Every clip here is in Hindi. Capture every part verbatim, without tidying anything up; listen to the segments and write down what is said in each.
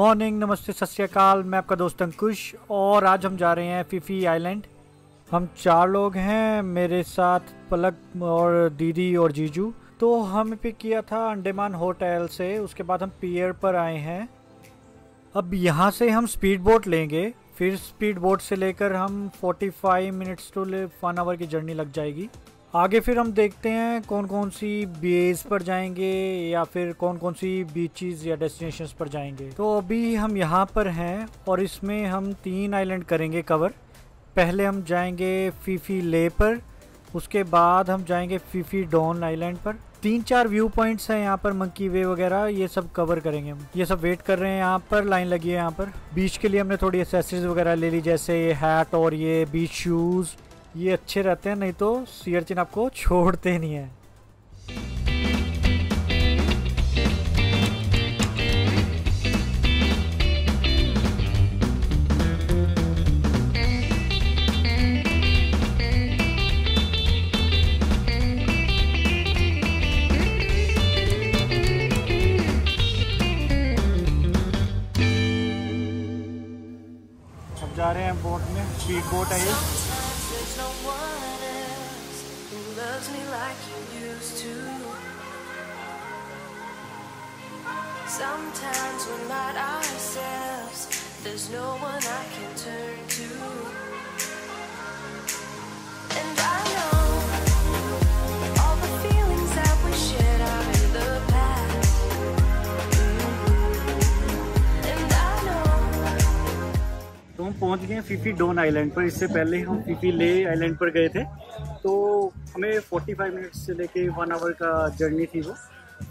मॉर्निंग, नमस्ते, सत श्री अकाल। मैं आपका दोस्त अंकुश और आज हम जा रहे हैं फिफी आइलैंड। हम चार लोग हैं, मेरे साथ पलक और दीदी और जीजू। तो हम पिक किया था अंडमान होटल से, उसके बाद हम पियर पर आए हैं। अब यहाँ से हम स्पीड बोट लेंगे, फिर स्पीड बोट से लेकर हम पैंतालीस मिनट्स टू वन आवर की जर्नी लग जाएगी। आगे फिर हम देखते हैं कौन कौन सी बेस पर जाएंगे या फिर कौन कौन सी बीचेस या डेस्टिनेशंस पर जाएंगे। तो अभी हम यहाँ पर हैं और इसमें हम तीन आइलैंड करेंगे कवर। पहले हम जाएंगे फिफी ले पर, उसके बाद हम जाएंगे फिफी डॉन आइलैंड पर। तीन चार व्यू पॉइंट्स हैं यहाँ पर, मंकी वे वगैरह, ये सब कवर करेंगे हम। ये सब वेट कर रहे हैं यहाँ पर, लाइन लगी है यहाँ पर। बीच के लिए हमने थोड़ी एसेसरीज वगैरह ले ली, जैसे ये हैट और ये बीच शूज़, ये अच्छे रहते हैं, नहीं तो सियाचिन आपको छोड़ते नहीं है। जा रहे हैं बोट में, स्पीड बोट है ये। तो हम पहुंच गए फिफी डॉन आइलैंड पर। इससे पहले हम फिफी ले आइलैंड पर गए थे, तो हमें पैंतालीस मिनट से लेके वन आवर का जर्नी थी वो।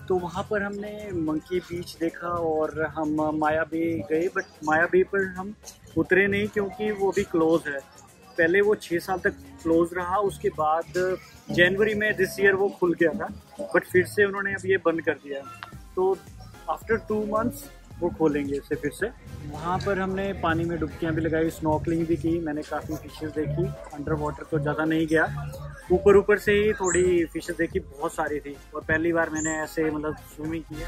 तो वहाँ पर हमने मंकी बीच देखा और हम माया बे गए, बट माया बे पर हम उतरे नहीं क्योंकि वो अभी क्लोज है। पहले वो छः साल तक क्लोज रहा, उसके बाद जनवरी में दिस ईयर वो खुल गया था, बट फिर से उन्होंने अब ये बंद कर दिया। तो आफ्टर टू मंथ्स वो खोलेंगे इसे फिर से। वहाँ पर हमने पानी में डुबकियाँ भी लगाई, स्नॉर्कलिंग भी की, मैंने काफ़ी फिशेस देखी। अंडर वाटर तो ज़्यादा नहीं गया, ऊपर ऊपर से ही थोड़ी फिशेस देखी, बहुत सारी थी और पहली बार मैंने ऐसे मतलब स्विमिंग की है।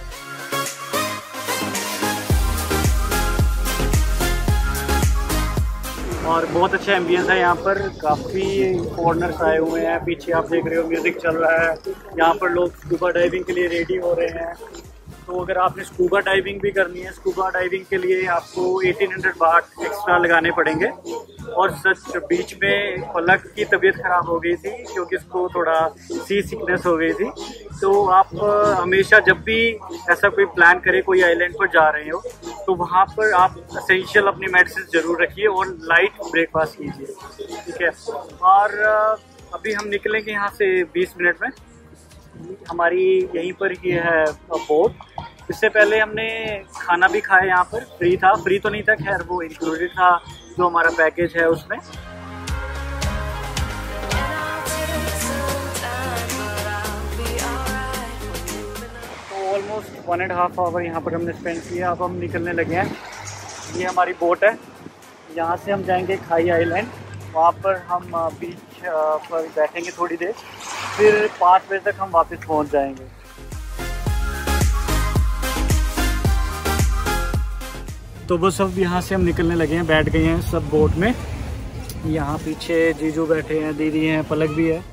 और बहुत अच्छा एम्बियंस है यहाँ पर, काफ़ी फॉरनर्स आए हुए हैं। पीछे आप देख रहे हो म्यूज़िक चल रहा है, यहाँ पर लोग स्कूबा डाइविंग के लिए रेडी हो रहे हैं। तो अगर आपने स्कूबा डाइविंग भी करनी है, स्कूबा डाइविंग के लिए आपको अठारह सौ बाट एक्स्ट्रा लगाने पड़ेंगे। और सच बीच में पलक की तबीयत ख़राब हो गई थी क्योंकि उसको थोड़ा सी सिकनेस हो गई थी। तो आप हमेशा जब भी ऐसा कोई प्लान करें, कोई आइलैंड पर जा रहे हो, तो वहाँ पर आप एसेंशियल अपनी मेडिसिन ज़रूर रखिए और लाइट ब्रेकफास्ट कीजिए, ठीक है। और अभी हम निकलेंगे यहाँ से बीस मिनट में, हमारी यहीं पर ये है बोट। इससे पहले हमने खाना भी खाया यहाँ पर, फ्री था, फ्री तो नहीं था खैर, वो इंक्लूडेड था जो हमारा पैकेज है उसमें। तो almost one and half hour यहाँ पर हमने स्पेंड किया। अब हम निकलने लगे हैं, ये हमारी बोट है। यहाँ से हम जाएंगे खाई आइलैंड, वहाँ पर हम बीच पर बैठेंगे थोड़ी देर, फिर पाँच बजे तक हम वापस पहुँच जाएंगे। तो बस अब यहाँ से हम निकलने लगे हैं, बैठ गए हैं सब बोट में। यहाँ पीछे जीजू बैठे हैं, दीदी हैं, पलक भी है।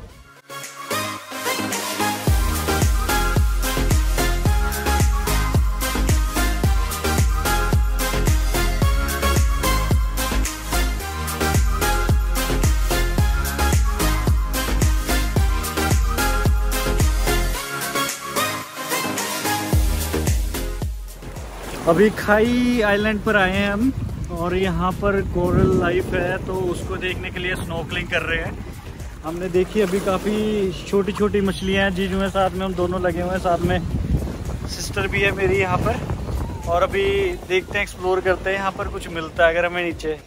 अभी खाई आइलैंड पर आए हैं हम और यहाँ पर कोरल लाइफ है, तो उसको देखने के लिए स्नॉर्कलिंग कर रहे हैं। हमने देखी अभी काफ़ी छोटी छोटी मछलियाँ हैं, जीजू में साथ में हम दोनों लगे हुए हैं, साथ में सिस्टर भी है मेरी यहाँ पर। और अभी देखते हैं, एक्सप्लोर करते हैं, यहाँ पर कुछ मिलता है अगर हमें नीचे।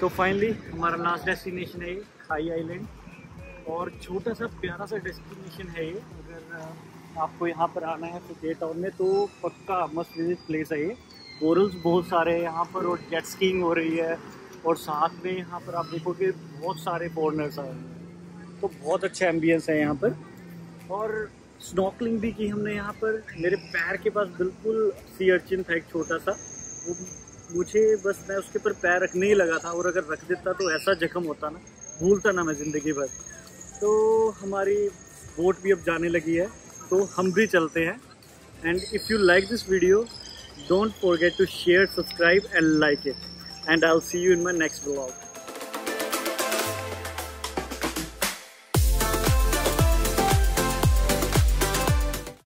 तो फाइनली हमारा लास्ट डेस्टिनेशन है ये। खाई आइलैंड और छोटा सा प्यारा सा डेस्टिनेशन है ये। अगर आपको यहाँ पर आना है तो के टाउन में तो पक्का मस्ट विजिट प्लेस है ये। कोरल्स बहुत सारे हैं यहाँ पर और जेट स्कीइंग हो रही है और साथ में यहाँ पर आप देखोगे बहुत सारे फॉरनर्स आए हैं तो बहुत अच्छा एम्बियंस है यहाँ पर। और स्नॉकलिंग भी की हमने यहाँ पर। मेरे पैर के पास बिल्कुल सी अर्चिन था एक छोटा सा, वो मुझे बस मैं उसके ऊपर पैर रखने ही लगा था और अगर रख देता तो ऐसा जख्म होता ना, भूलता ना मैं ज़िंदगी भर। तो हमारी बोट भी अब जाने लगी है तो हम भी चलते हैं। And if you like this video don't forget to share, subscribe and like it and I will see you in my next vlog.